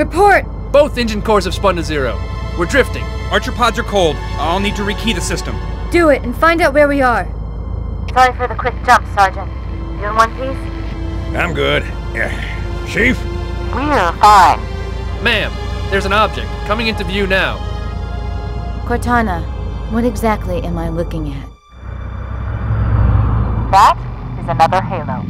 Report! Both engine cores have spun to zero. We're drifting. Archer pods are cold. I'll need to rekey the system. Do it and find out where we are. Sorry for the quick jump, Sergeant. You in one piece? I'm good. Yeah. Chief? We're fine. Ma'am, there's an object coming into view now. Cortana, what exactly am I looking at? That is another Halo.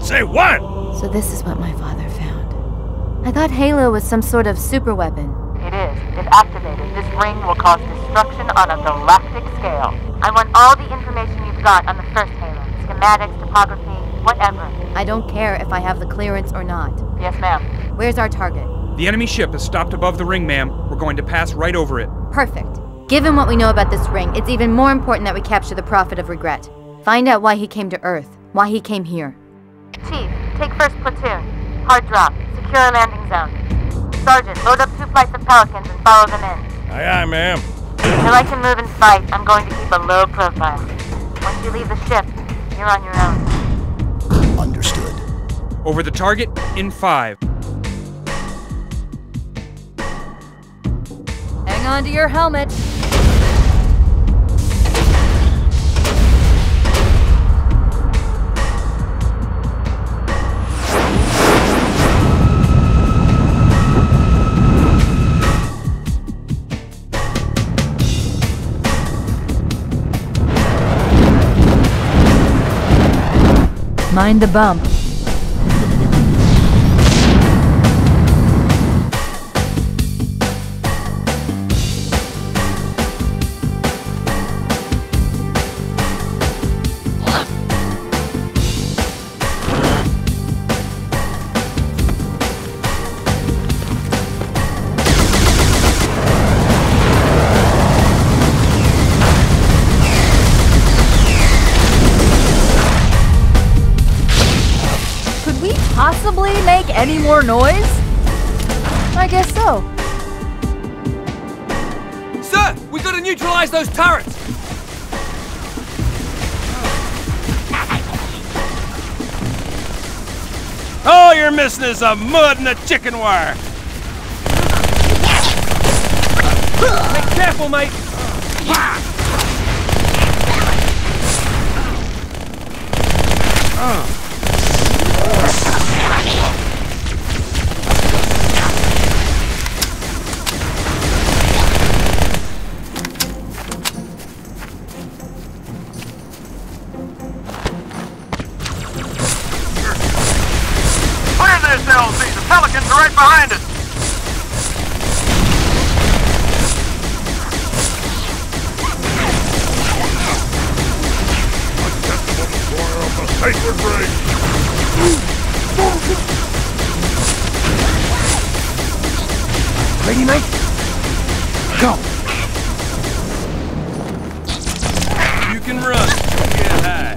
Say what? So this is what my father found. I thought Halo was some sort of super weapon. It is. If activated, this ring will cause destruction on a galactic scale. I want all the information you've got on the first Halo. Schematics, topography, whatever. I don't care if I have the clearance or not. Yes, ma'am. Where's our target? The enemy ship is stopped above the ring, ma'am. We're going to pass right over it. Perfect. Given what we know about this ring, it's even more important that we capture the Prophet of Regret. Find out why he came to Earth, why he came here. Chief, take first platoon. Hard drop. Secure landing zone. Sergeant, load up 2 flights of Pelicans and follow them in. Aye, aye, ma'am. Until I can move and fight, I'm going to keep a low profile. Once you leave the ship, you're on your own. Understood. Over the target in 5. Hang on to your helmet. Mind the bump. Make any more noise? I guess so. Sir, we gotta neutralize those turrets! All you're missing is a mud and a chicken wire! Be careful, mate! Ready, mate? Go! You can run. Get high.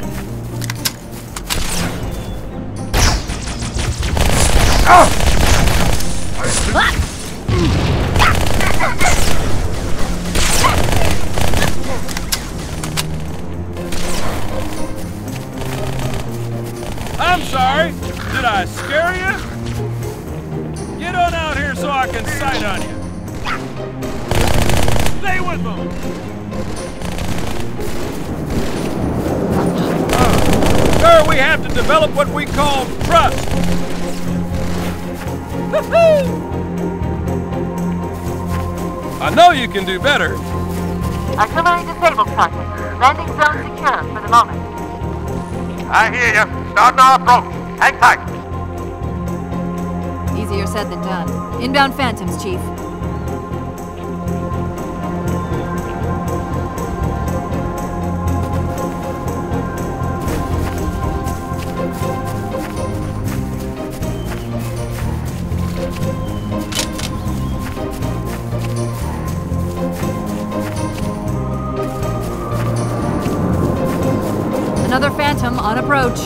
Oh! I'm sorry. Did I scare you? Get on out here so I can sight on you. Stay with them. Sir, we have to develop what we call trust. I know you can do better. Artillery disabled target. Landing zone secure for the moment. I hear you. Starting our approach. Hang tight. Easier said than done. Inbound Phantoms, Chief. Another Phantom on approach.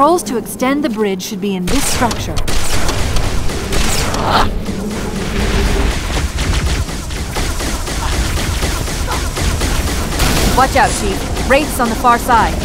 Controls to extend the bridge should be in this structure. Watch out, Chief. Wraiths on the far side.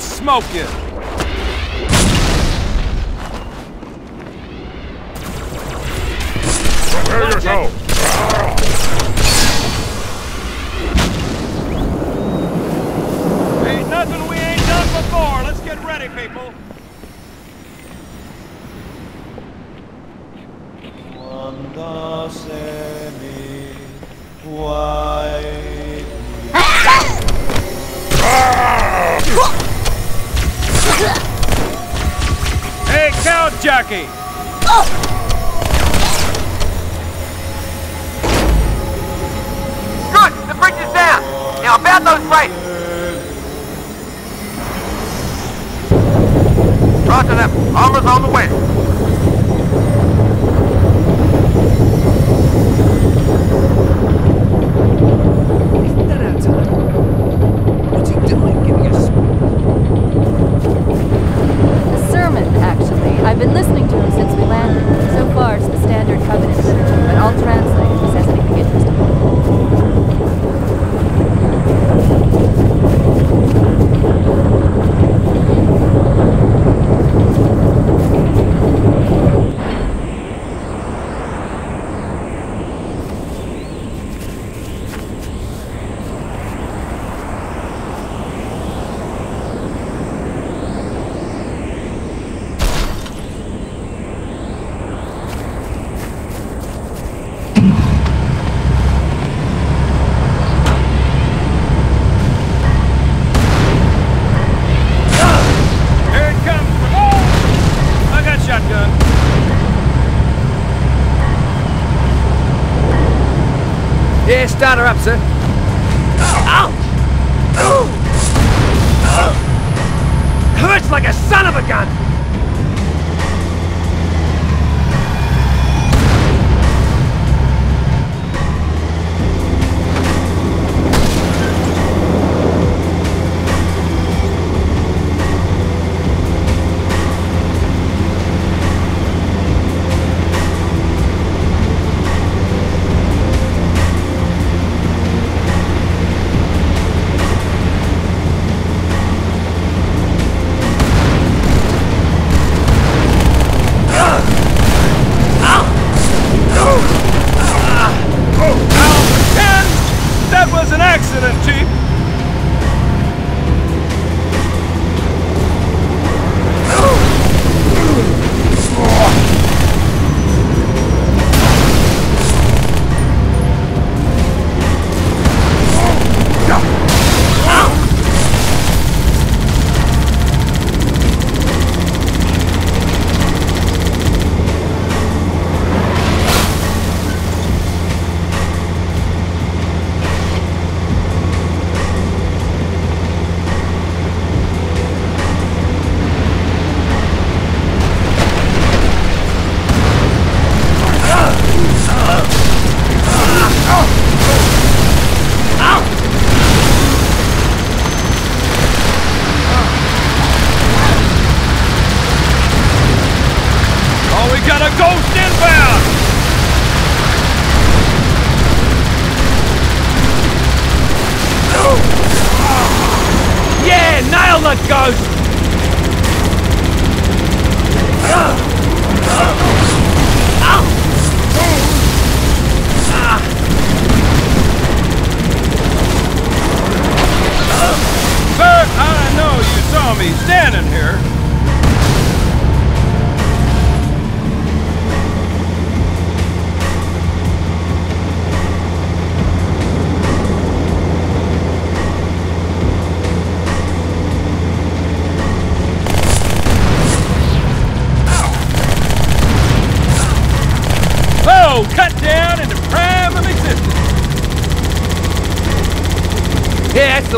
Smoke you. There you go. Ain't nothing we ain't done before. Let's get ready, people. Jockey! Oh. Good! The bridge is down! Now about those races! Roger them! Armor's on the way! Starter up, sir. Ow! Hurts like a son of a gun!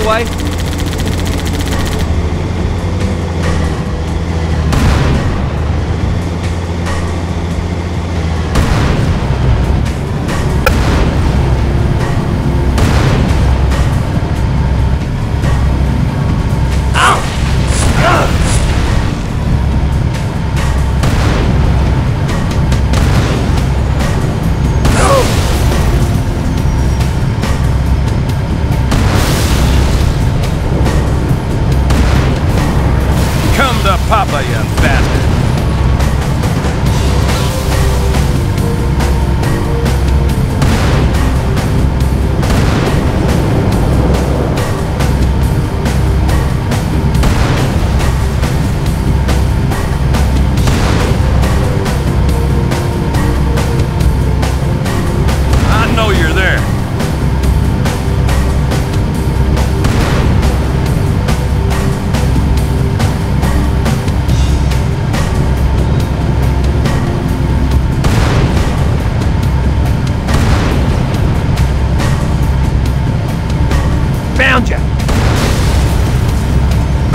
away.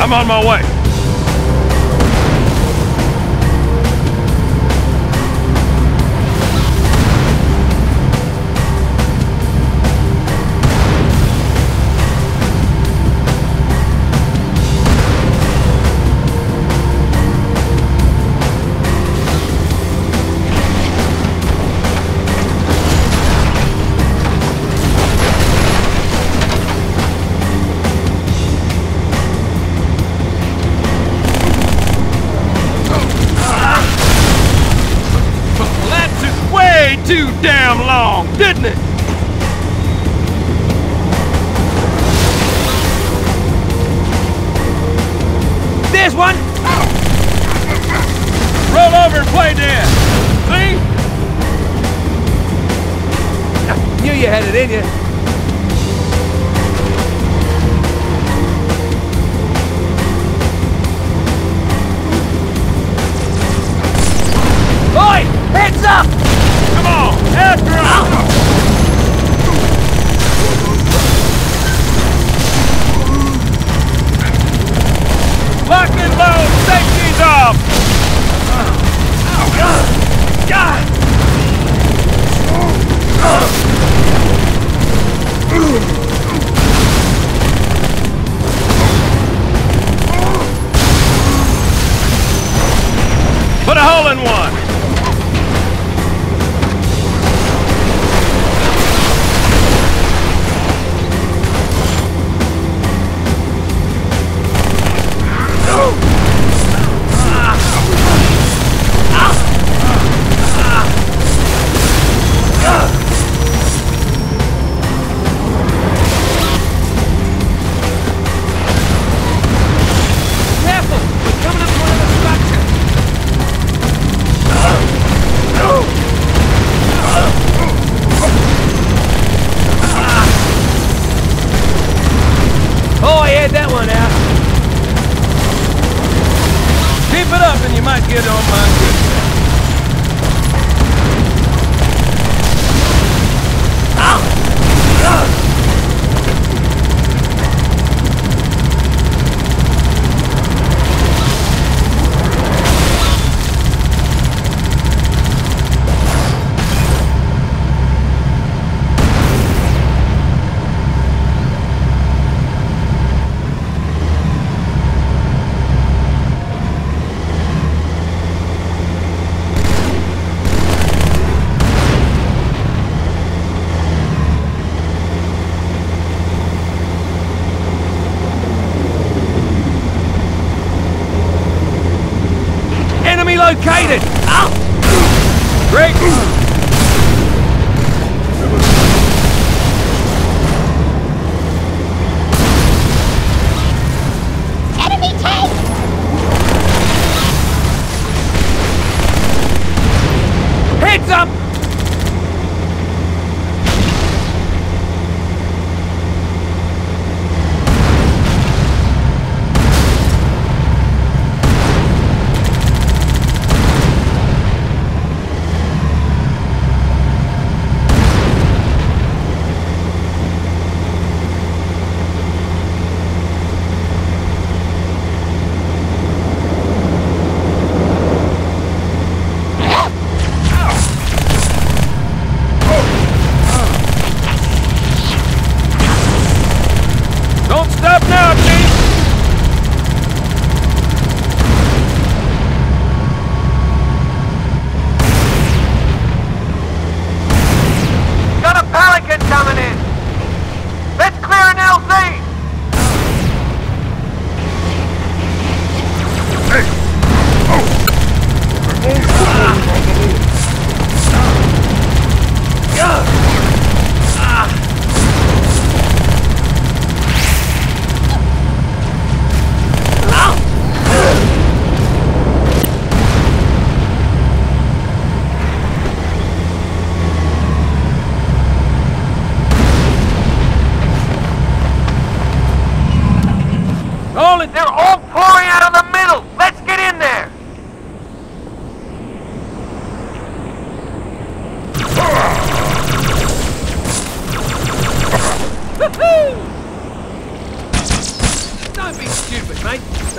I'm on my way.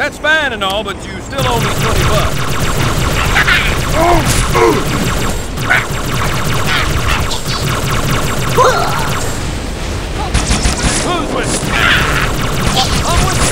That's fine and all, but you still owe me $20. Who's with it? I'm with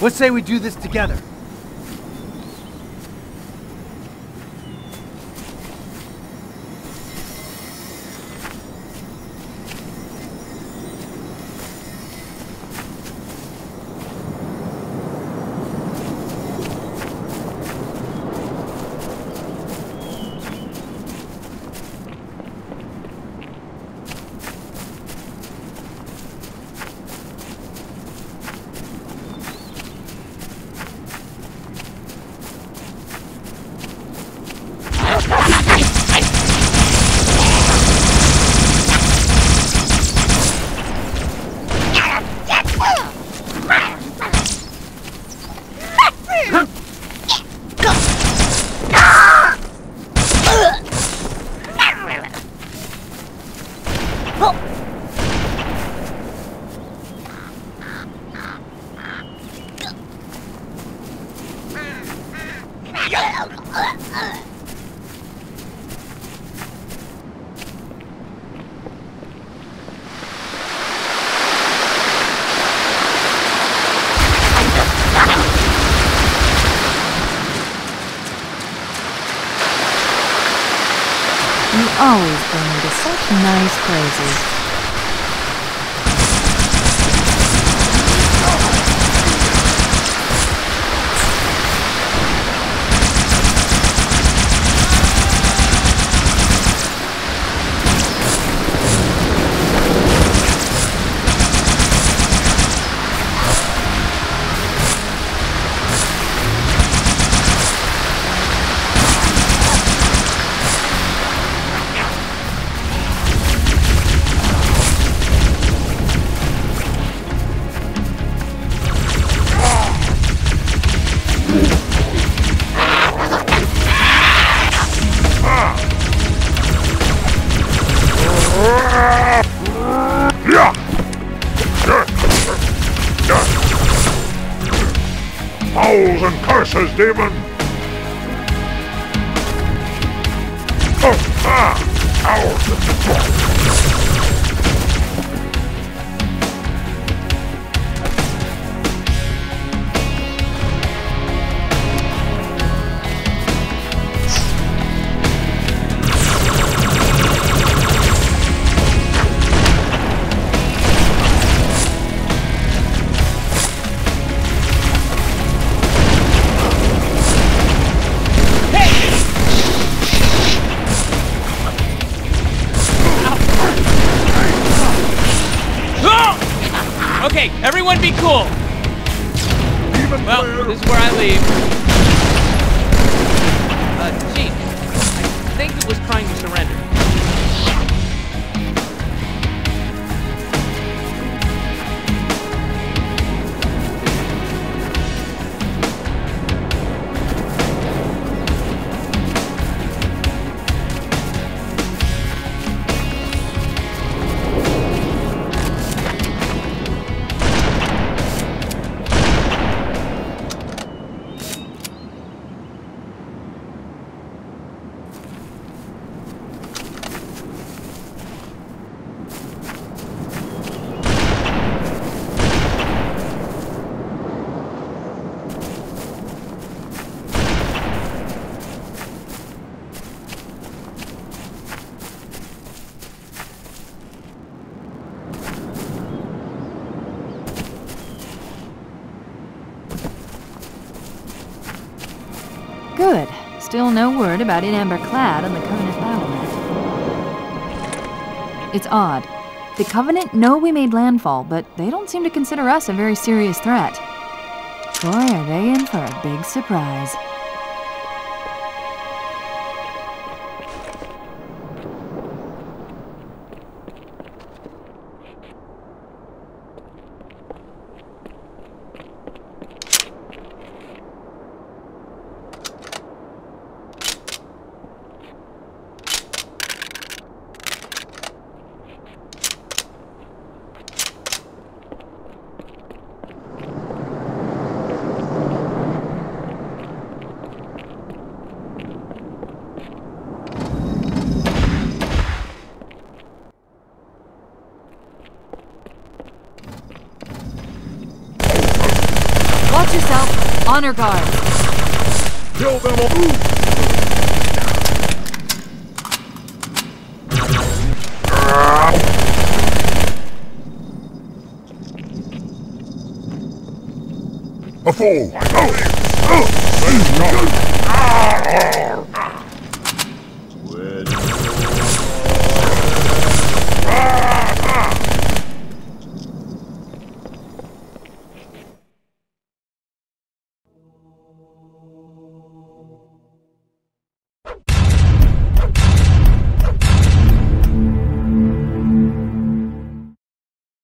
Let's say we do this together. Always bring me to such nice places. Demon! Oh! Ah! Everyone be cool. Well, this is where I leave. Jeez. I think it was trying to surrender. Good. Still no word about In-Amber-clad on the Covenant battle map. It's odd. The Covenant know we made landfall, but they don't seem to consider us a very serious threat. Boy, are they in for a big surprise. Honor guard. Kill them all. A fool.